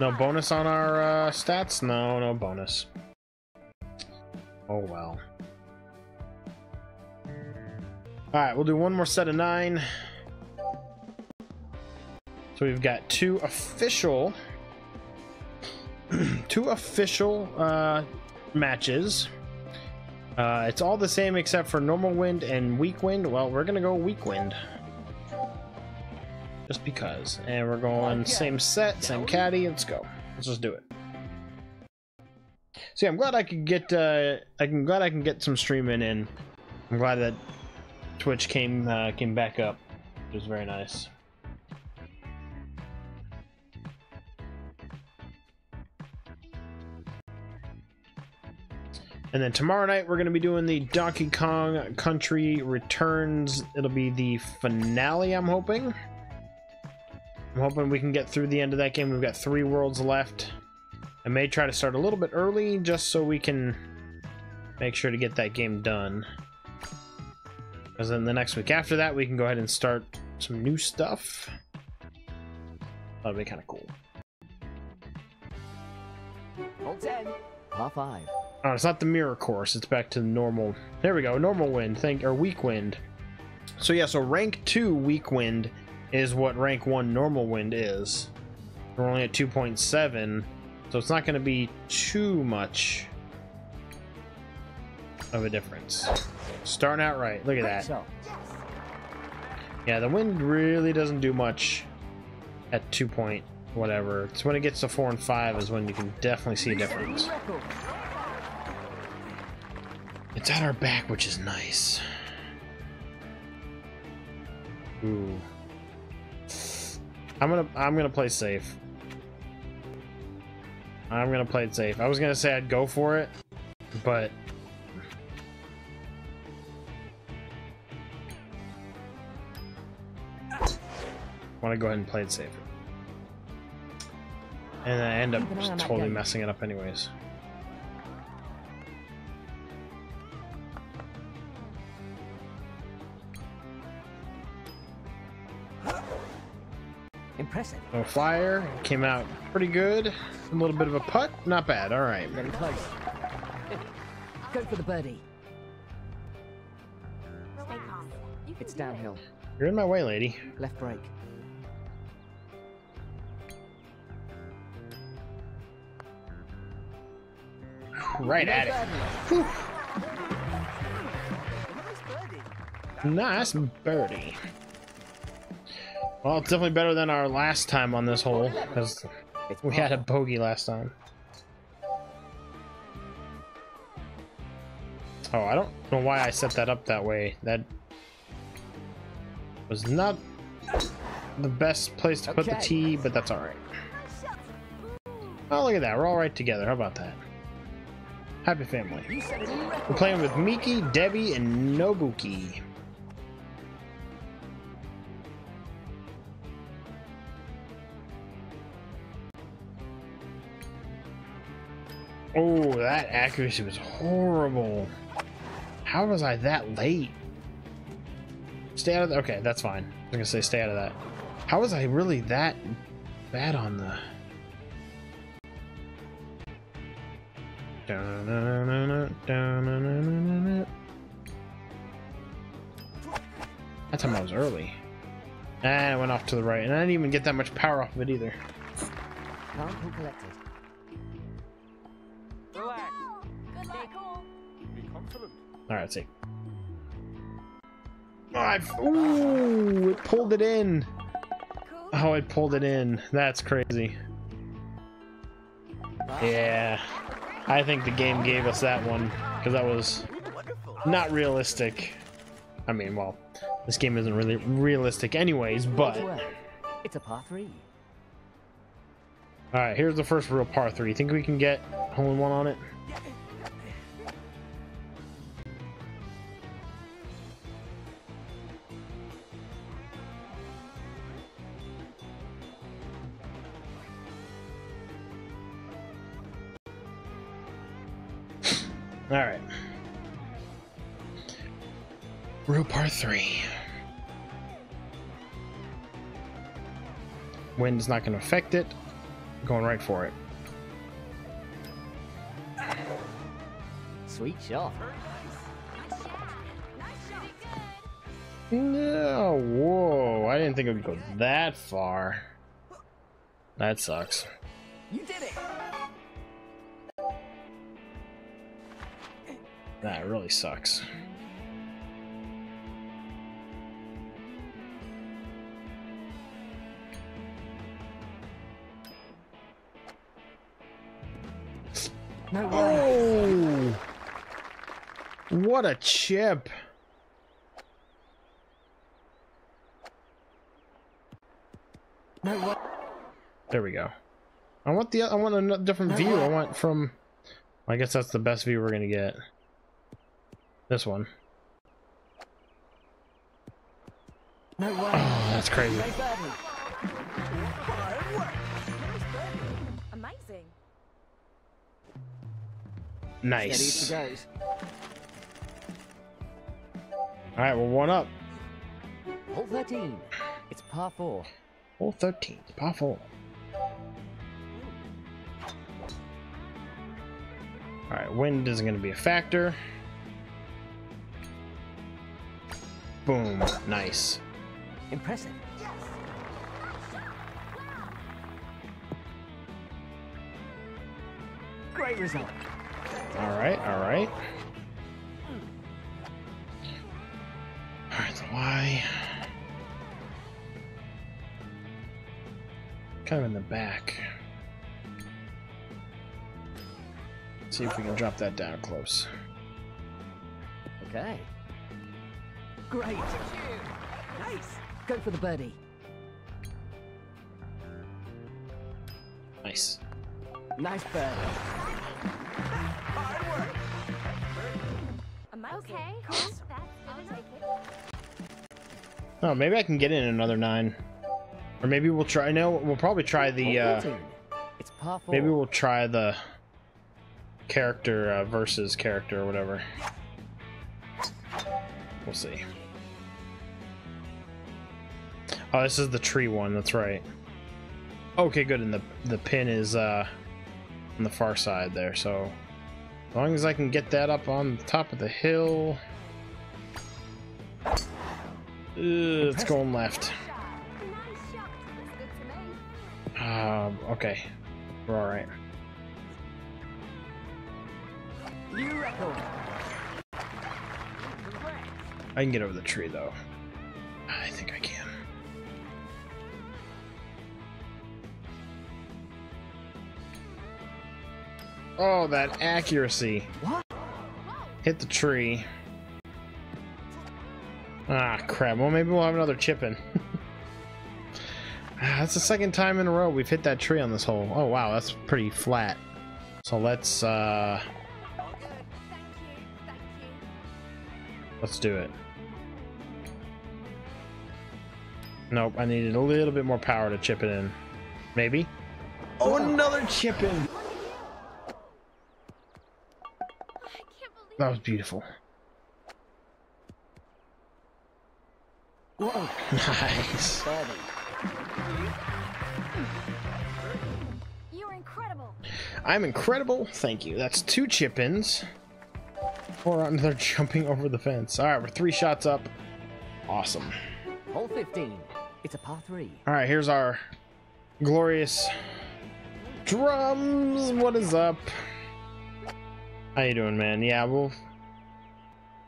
No bonus on our stats? No, no bonus. Oh well. Alright, we'll do one more set of 9. So we've got 2 official matches. It's all the same except for normal wind and weak wind. Well, we're gonna go weak wind. Just because. And we're going same set, same caddy. Let's go. Let's just do it. See, I'm glad I could get I'm glad I can get some streaming in. I'm glad that Twitch came back up, which was very nice. And then tomorrow night we're going to be doing the Donkey Kong Country Returns. It'll be the finale, I'm hoping. I'm hoping we can get through the end of that game. We've got 3 worlds left. I may try to start a little bit early just so we can make sure to get that game done. Because then the next week after that we can go ahead and start some new stuff. That'll be kind of cool. Hole 10. Par 5. Oh, it's not the mirror course. It's back to normal. There we go. Normal wind, or weak wind. So yeah, so rank 2 weak wind is what rank 1 normal wind is. We're only at 2.7, so it's not going to be too much of a difference. Starting out right. Look at that. Yeah, the wind really doesn't do much at 2 point whatever. It's when it gets to 4 and 5 is when you can definitely see a difference. It's at our back, which is nice. Ooh. I'm gonna play safe. I'm gonna play it safe. I was gonna say I'd go for it, but I wanna go ahead and play it safe. And I end up just totally messing it up anyways. Impressive. No flyer. Came out pretty good. A little bit of a putt. Not bad. All right. Very close. Go for the birdie. It's downhill. You're in my way, lady. Left break. Right at it. Whew. Nice birdie. Well, it's definitely better than our last time on this hole, because we had a bogey last time. Oh, I don't know why I set that up that way. That was not the best place to put the tee, but that's all right. Oh, look at that. We're all right together. How about that? Happy family. We're playing with Miki, Debbie, and Nobuki. Oh, that accuracy was horrible. How was I that late? Stay out of that. Okay, that's fine. I was gonna say stay out of that. How was I really that bad on the... That time I was early. And I went off to the right, and I didn't even get that much power off of it either. Alright, let's see. Oh, ooh, it pulled it in. Oh, it pulled it in. That's crazy. Yeah. I think the game gave us that one, because that was not realistic. I mean, well, this game isn't really realistic anyways, but... It's a par 3. Alright, here's the first real par 3. Think we can get hole-in-one on it? All right, real par 3. Wind's not going to affect it. going right for it. Sweet shot. No, whoa, I didn't think it would go that far. That sucks. You did it. That really sucks. No way. Oh, what a chip. No, there we go. I want the a different view. I want from, I guess that's the best view we're gonna get. This one. No way. Oh, that's crazy. Amazing. Nice. All right, we're one up. Hole 13. It's par 4. Hole 13. Par 4. Alright, wind isn't going to be a factor. Boom. Nice. Impressive. Yes. Great result. Alright, alright. Alright, so why? Kind of in the back. See if we can drop that down close. Okay. Great. Nice. Go for the birdie. Nice. Nice birdie. Okay. Oh, maybe I can get in another 9, or maybe we'll try. No, we'll probably try the. It's par 4. Maybe we'll try the. Character versus character or whatever. We'll see. Oh, this is the tree one, that's right. Okay, good, and the pin is on the far side there, so as long as I can get that up on the top of the hill. It's going left. Okay. We're alright. I can get over the tree though. I think I can. Oh, that accuracy. What? Hit the tree. Ah, crap. Well, maybe we'll have another chip in. That's the second time in a row we've hit that tree on this hole. Oh, wow. That's pretty flat. So let's, let's do it. Nope, I needed a little bit more power to chip it in. Maybe? Oh, another chip in! That was beautiful. Whoa. Nice. You're incredible. I'm incredible? Thank you. That's 2 chip-ins. Or they're jumping over the fence. All right, we're 3 shots up. Awesome. Hole 15. It's a par 3. All right, here's our glorious drums. What is up? How you doing, man? Yeah,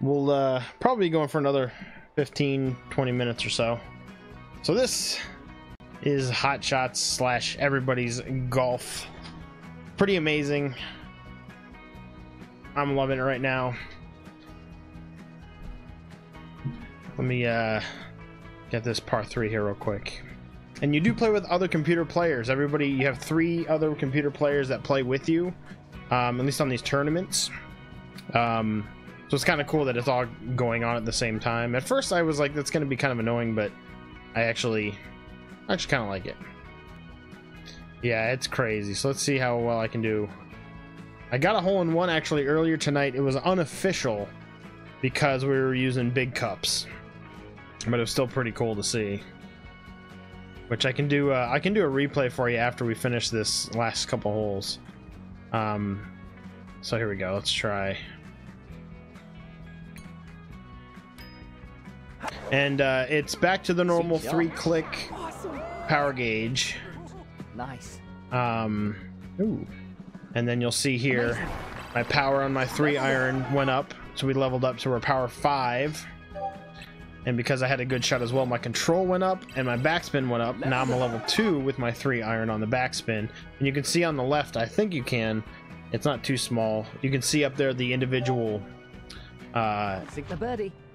we'll probably be going for another 15, 20 minutes or so. So this is Hot Shots / Everybody's Golf. Pretty amazing. I'm loving it right now. Let me get this par 3 here real quick. And you do play with other computer players. Everybody, you have 3 other computer players that play with you, at least on these tournaments. So it's kind of cool that it's all going on at the same time. At first I was like, that's going to be kind of annoying, but I actually kind of like it. Yeah, it's crazy. So let's see how well I can do. I got a hole-in-one actually earlier tonight. It was unofficial because we were using big cups, but it was still pretty cool to see. which I can do. I can do a replay for you after we finish this last couple holes. So here we go. Let's try. And it's back to the normal 3-click power gauge. Nice. Ooh. And then you'll see here, my power on my 3-iron went up, so we leveled up to our power 5. And because I had a good shot as well, my control went up and my backspin went up. Now I'm a level 2 with my 3-iron on the backspin. And you can see on the left, I think you can, it's not too small. You can see up there the individual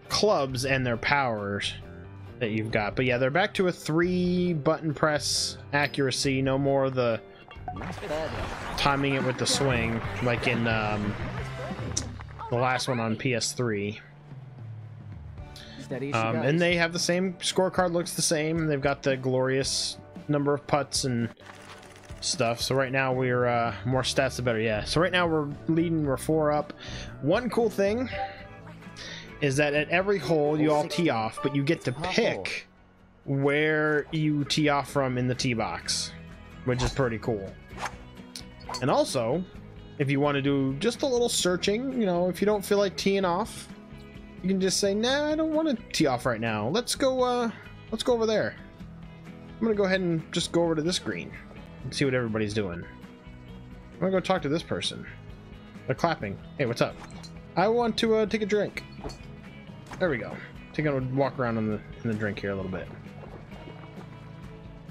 clubs and their powers that you've got. But yeah, they're back to a 3-button press accuracy. No more the timing it with the swing, like in the last one on PS3. And they have the same scorecard, looks the same. They've got the glorious number of putts and stuff. So right now we're more stats the better. Yeah, so right now we're leading, we're 4 up. One cool thing is that at every hole you all tee off, but you get to pick where you tee off from in the tee box, which is pretty cool. And also, if you want to do just a little searching, you know, if you don't feel like teeing off, you can just say, nah, I don't want to tee off right now. Let's go over there. I'm going to go ahead and just go over to this green and see what everybody's doing. I'm going to go talk to this person. They're clapping. Hey, what's up? I want to take a drink. There we go. Take a walk around in the drink here a little bit.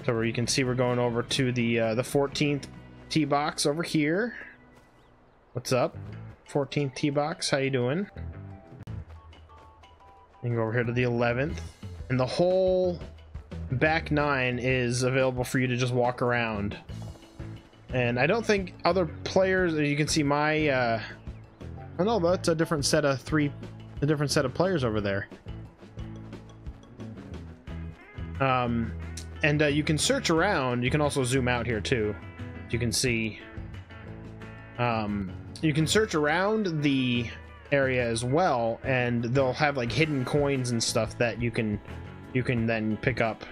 So where you can see we're going over to the 14th tee box over here. What's up? 14th tee box, how you doing? You can go over here to the 11th, and the whole back 9 is available for you to just walk around. And I don't think other players, you can see my oh no, that's a different set of a different set of players over there. And you can search around. You can also zoom out here too. You can see you can search around the area as well, and they'll have like hidden coins and stuff that you can then pick up.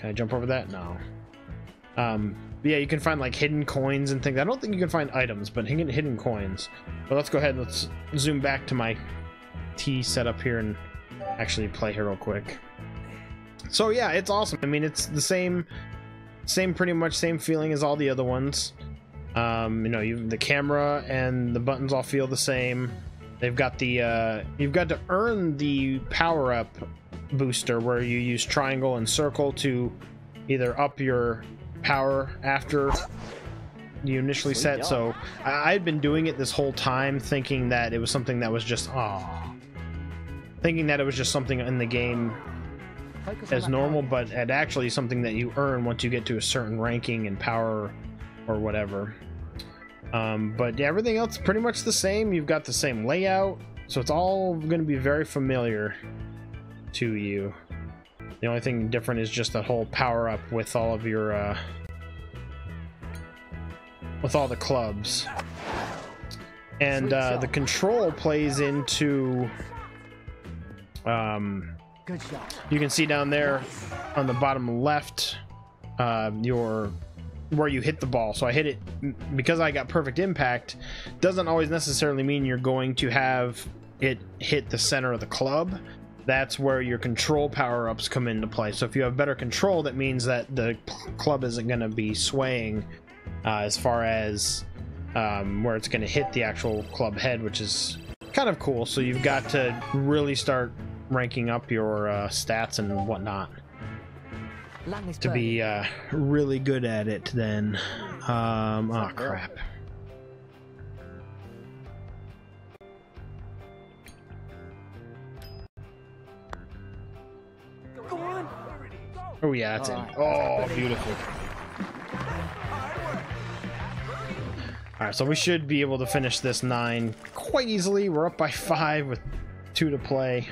Can I jump over that? No. Yeah, you can find like hidden coins and things. I don't think you can find items, but hidden coins. But let's go ahead and let's zoom back to my tee setup here and actually play here real quick. So yeah, it's awesome. I mean, it's the same pretty much same feeling as all the other ones. You know, the camera and the buttons all feel the same. They've got the you've got to earn the power-up booster where you use triangle and circle to either up your power after you initially set. So I'd been doing it this whole time, thinking that it was something that was just thinking that it was just something in the game as normal, but it actually is something that you earn once you get to a certain ranking and power or whatever. But yeah, everything else is pretty much the same. You've got the same layout, so it's all going to be very familiar to you. The only thing different is just the whole power up with all of your with all the clubs. And the control plays into good shot. You can see down there on the bottom left where you hit the ball. So I hit it because I got perfect impact. Doesn't always necessarily mean you're going to have it hit the center of the club. That's where your control power-ups come into play. So if you have better control, that means that the club isn't going to be swaying as far as where it's going to hit the actual club head, which is kind of cool. So you've got to really start ranking up your stats and whatnot to be really good at it then. Oh, crap. Oh yeah, that's it. Oh, beautiful. All right, so we should be able to finish this 9 quite easily. We're up by 5 with 2 to play.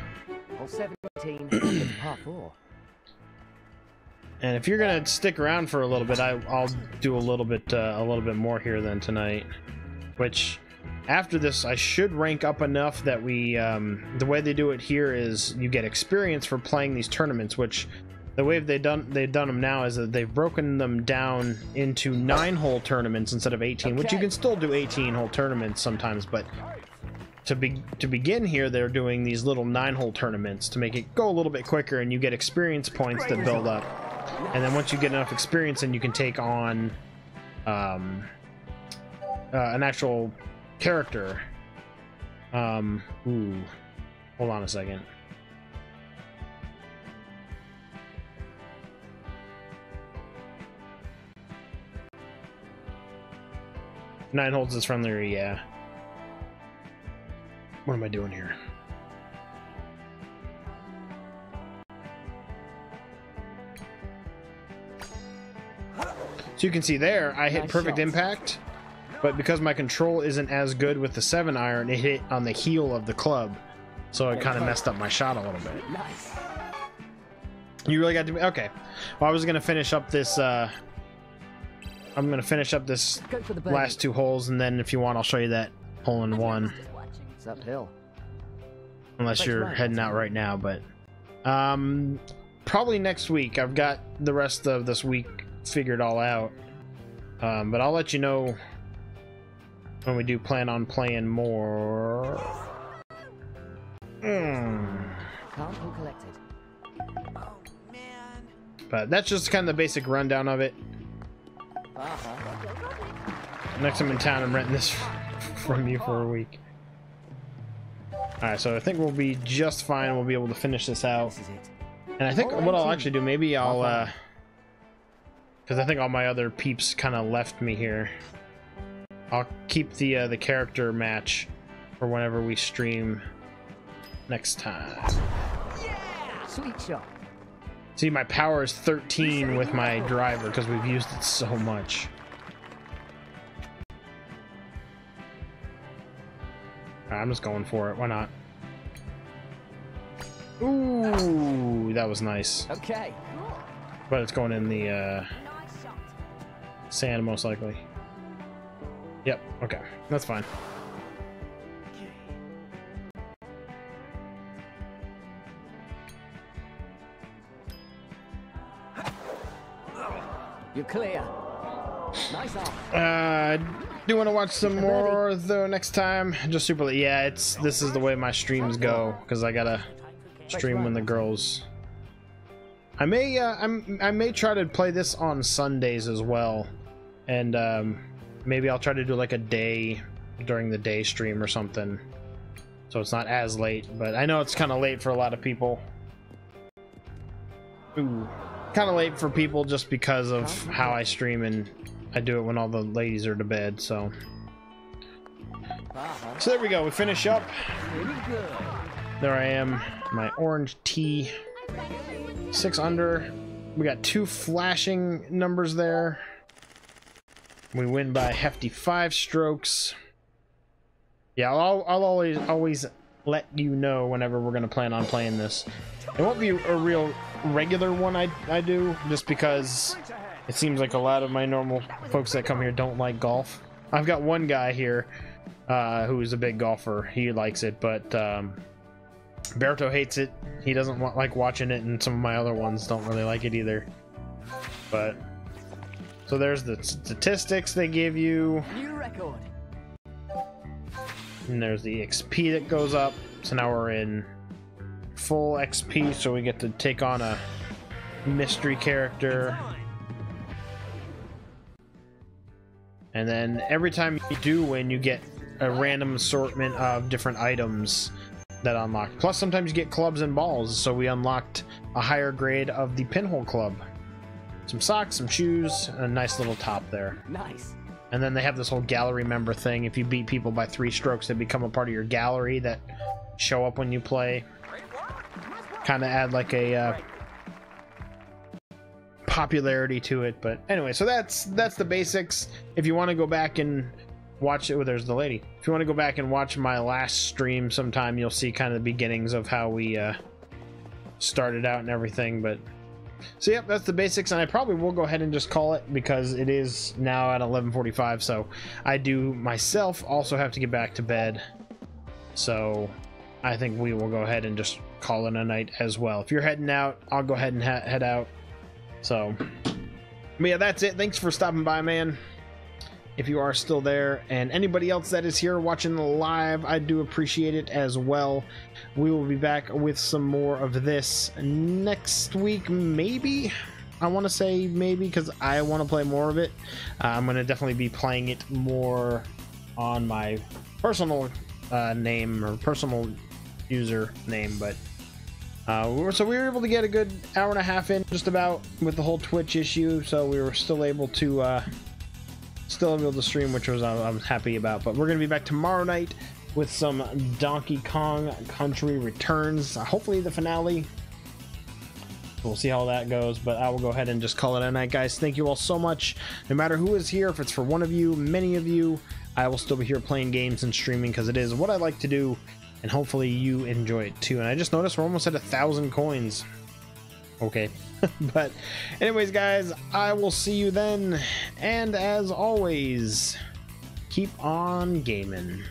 And if you're gonna stick around for a little bit, I'll do a little bit more here than tonight. Which, after this, I should rank up enough that we. The way they do it here is you get experience for playing these tournaments, which. The way they've done them now is that they've broken them down into 9-hole tournaments instead of 18, okay. Which you can still do 18-hole tournaments sometimes, but to begin here, they're doing these little 9-hole tournaments to make it go a little bit quicker, and you get experience points that build up. And then once you get enough experience, then you can take on an actual character. Ooh, hold on a second. Nine holes is friendlier, yeah. What am I doing here? So you can see there, I hit perfect impact, but because my control isn't as good with the 7-iron, it hit on the heel of the club, so it kind of messed up my shot a little bit. You really got to be okay. Well, I was gonna finish up this. I'm going to finish up this last 2 holes, and then if you want, I'll show you that hole-in-one. It's uphill. Unless you're heading out right now, but... probably next week. I've got the rest of this week figured all out. But I'll let you know when we do plan on playing more. Can't be collected. But that's just kind of the basic rundown of it. Next time in town, I'm renting this from you for a week. Alright, so I think we'll be just fine. We'll be able to finish this out. And I think what I'll actually do, maybe I'll... because I think all my other peeps kind of left me here. I'll keep the character match for whenever we stream next time. Sweet shot. See, my power is 13 with my driver because we've used it so much. Right, I'm just going for it. Why not? Ooh, that was nice. Okay. But it's going in the sand most likely. Yep. Okay, that's fine. You're clear. Nice off. Do want to watch some more though next time. Just super late. Yeah, this is the way my streams go because I gotta stream when the girls. I may try to play this on Sundays as well, and maybe I'll try to do like a day during the day stream or something, so it's not as late. But I know it's kind of late for a lot of people. Ooh. Kind of late for people just because of how I stream, and I do it when all the ladies are to bed, so. So there we go, we finish up. There I am, my orange tee. 6 under. We got 2 flashing numbers there. We win by a hefty 5 strokes. Yeah, I'll always let you know whenever we're gonna plan on playing this. It won't be a real regular one I do, just because it seems like a lot of my normal folks that come here don't like golf. I've got one guy here who's a big golfer. He likes it, but Berto hates it. He doesn't like watching it, and some of my other ones don't really like it either. But so there's the statistics they give you. New record. And there's the XP that goes up. So now we're in full XP, so we get to take on a mystery character. And then every time you do win, you get a random assortment of different items that unlock. Plus, sometimes you get clubs and balls, so we unlocked a higher grade of the pinhole club. Some socks, some shoes, and a nice little top there. Nice. And then they have this whole gallery member thing. If you beat people by 3 strokes, they become a part of your gallery that show up when you play. Kind of add like a popularity to it, but anyway, so that's the basics. If you want to go back and watch it, well, there's the lady. If you want to go back and watch my last stream sometime, you'll see kind of the beginnings of how we started out and everything. But so yep, that's the basics, and I probably will go ahead and just call it because it is now at 11:45, so I do myself also have to get back to bed. So I think we will go ahead and just call it a night as well. If you're heading out, I'll go ahead and head out. So, but yeah, that's it. Thanks for stopping by, man. If you are still there, and anybody else that is here watching the live, I do appreciate it as well. We will be back with some more of this next week, maybe. I want to say maybe because I want to play more of it. I'm going to definitely be playing it more on my personal name or personal user name, but so we were able to get a good hour and a half in just about with the whole Twitch issue, so we were still able to stream, which was I'm happy about. But we're gonna be back tomorrow night with some Donkey Kong Country Returns, hopefully the finale. We'll see how that goes, but I will go ahead and just call it a night, guys. Thank you all so much. No matter who is here, if it's for one of you, many of you, I will still be here playing games and streaming because it is what I like to do, and hopefully you enjoy it too. And I just noticed we're almost at 1,000 coins. Okay. But anyways, guys, I will see you then. And as always, keep on gaming.